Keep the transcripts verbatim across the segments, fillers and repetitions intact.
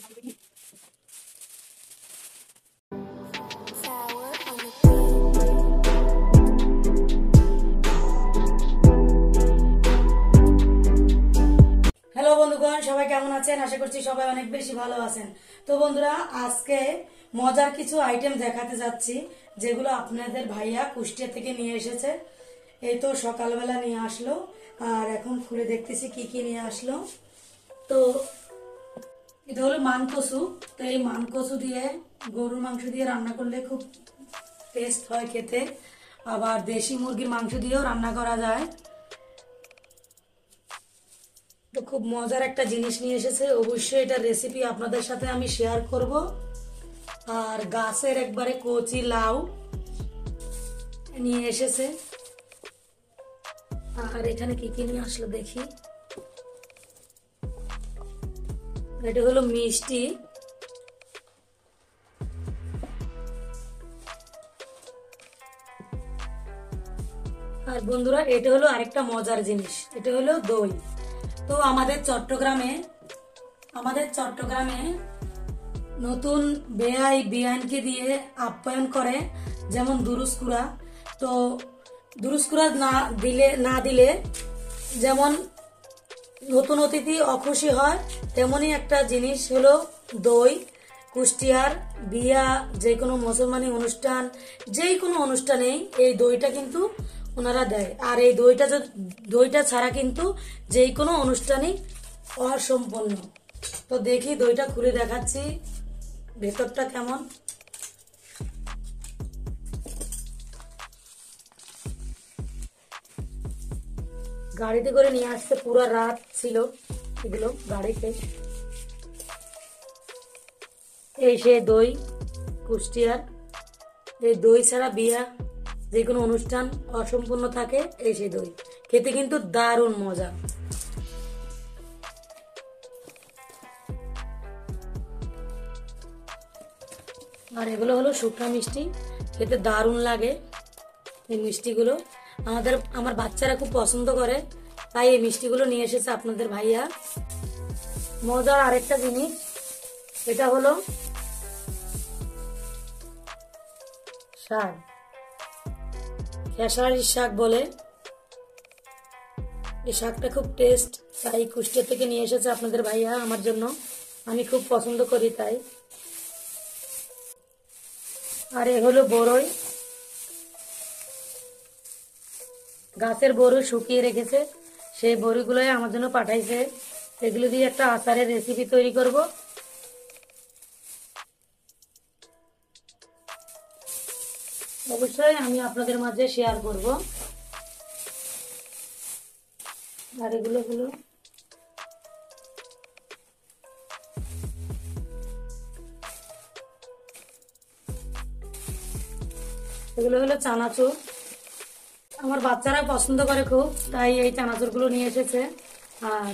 বন্ধুগণ সবাই কেমন আছেন আশা করছি সবাই অনেক বেশি ভালো আছেন। তো বন্ধুরা আজকে মজার কিছু আইটেম দেখাতে যাচ্ছি যেগুলো আপনাদের ভাইয়া কুষ্টিয়া থেকে নিয়ে এসেছে। এই তো সকালবেলা নিয়ে আসলো আর এখন খুলে দেখতেছি কি কি নিয়ে আসলো। তো এটা হলো মানকচু। তো এই মানকচু দিয়ে গরুর মাংস দিয়ে রান্না করলে খুব টেস্ট হয় খেতে, আবার দেশি মুরগির মাংস দিয়েও রান্না করা যায়। তো খুব মজার একটা জিনিস নিয়ে এসেছে, অবশ্যই এটা রেসিপি আপনাদের সাথে আমি শেয়ার করব। আর গাছের একবারে কচি লাউ নিয়ে এসেছে। আর এখানে কি কি নিয়ে আসলো দেখি। এটা হলো মিষ্টি, আর বন্ধুরা এটা হলো আরেকটা মজার জিনিস, এটা হলো দই। তো আমাদের চট্টগ্রামে আমাদের চট্টগ্রামে নতুন বেআই বিয়ানকে দিয়ে আপ্যায়ন করে, যেমন দুরুসকুড়া। তো দুরুসকুড়া না দিলে না দিলে যেমন নতুন অতিথি অখুশি হয়, তেমনই একটা জিনিস হলো দই। কুষ্টিয়ার বিয়া, যে কোনো মুসলমানি অনুষ্ঠান, যে কোনো অনুষ্ঠানেই এই দইটা কিন্তু ওনারা দেয়। আর এই দইটা দইটা ছাড়া কিন্তু যে কোনো অনুষ্ঠানই অসম্পূর্ণ। তো দেখি দইটা খুলে দেখাচ্ছি ভেতরটা কেমন। গাড়িতে করে নিয়ে আসতে পুরো রাত ছিল এগুলো গাড়িতে। এই সে দই কুষ্টিয়ার, এই দই ছাড়া বিয়া যে কোনো অনুষ্ঠান অসম্পূর্ণ থাকে। এই সেই দই খেতে কিন্তু দারুণ মজা। আর এগুলো হলো শুকনা মিষ্টি, খেতে দারুণ লাগে এই মিষ্টিগুলো। আমাদের আমার বাচ্চারা খুব পছন্দ করে, তাই এই মিষ্টিগুলো নিয়ে এসেছে আপনাদের ভাইয়া। মজার আরেকটা জিনিস এটা হলো শাক, খেসারির শাক বলে। এই শাকটা খুব টেস্ট, তাই কুষ্টিয়া থেকে নিয়ে এসেছে আপনাদের ভাইয়া আমার জন্য। আমি খুব পছন্দ করি তাই। আর এ হলো বড়ই, গাছের বড়ই শুকিয়ে রেখেছে, সেই বড়ইগুলোই আমার জন্য পাঠাইছে। এগুলো দিয়ে একটা আচারের রেসিপি তৈরি করব। অবশ্যই আমি আপনাদের মাঝে শেয়ার করব। আর এগুলো হলো এগুলো হলো চানাচুর, আমার বাচ্চারা পছন্দ করে খুব, তাই এই চানাচুরগুলো নিয়ে এসেছে। আর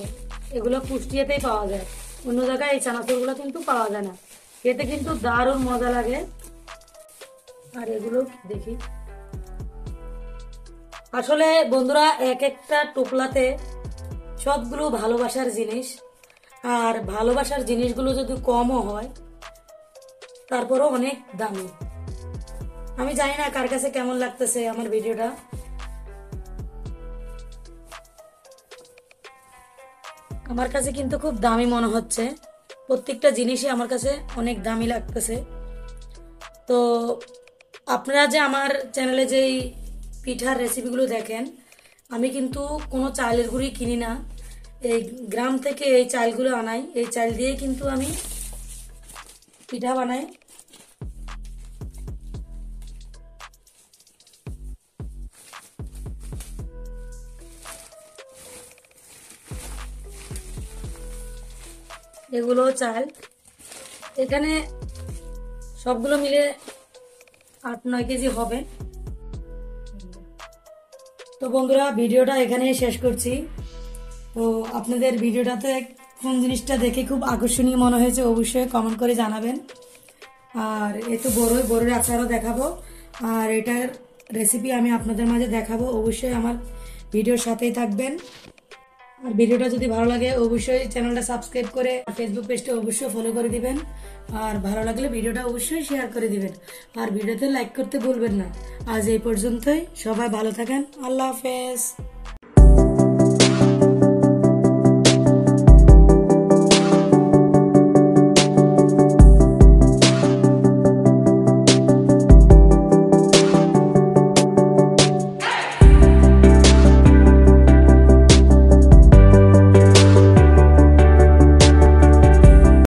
এগুলো কুষ্টিয়াতেই পাওয়া যায়, অন্য জায়গায় এই চানাচুরগুলো কিন্তু পাওয়া যায় না। খেতে কিন্তু দারুণ মজা লাগে। আর এগুলো দেখি, আসলে বন্ধুরা এক একটা টোপলাতে সবগুলো ভালোবাসার জিনিস। আর ভালোবাসার জিনিসগুলো যদি কমও হয় তারপরও অনেক দামি। আমি জানি না কার কাছে কেমন লাগতেছে আমার ভিডিওটা। আমার কাছে কিন্তু খুব দামি মনে হচ্ছে, প্রত্যেকটা জিনিসই আমার কাছে অনেক দামি লাগতেছে। তো আপনারা যে আমার চ্যানেলে যেই পিঠার রেসিপিগুলো দেখেন, আমি কিন্তু কোনো চালের গুঁড়ি কিনি না, এই গ্রাম থেকে এই চালগুলো আনাই। এই চাল দিয়ে কিন্তু আমি পিঠা বানাই। এগুলো চাল, এখানে সবগুলো মিলে আট নয় কেজি হবে। তো বন্ধুরা ভিডিওটা এখানেই শেষ করছি। তো আপনাদের ভিডিওটাতে কোন জিনিসটা দেখে খুব আকর্ষণীয় মনে হয়েছে অবশ্যই কমেন্ট করে জানাবেন। আর এই তো বড়ই, বড়ই আচারও দেখাবো, আর এটার রেসিপি আমি আপনাদের মাঝে দেখাবো। অবশ্যই আমার ভিডিওর সাথেই থাকবেন। আর ভিডিওটা যদি ভালো লাগে অবশ্যই চ্যানেলটা সাবস্ক্রাইব করে ফেসবুক পেজটা অবশ্যই ফলো করে দিবেন আর ভালো লাগলে ভিডিওটা অবশ্যই শেয়ার করে দিবেন আর ভিডিওতে লাইক করতে ভুলবেন না আজ এই পর্যন্তই সবাই ভালো থাকেন আল্লাহ হাফেজ।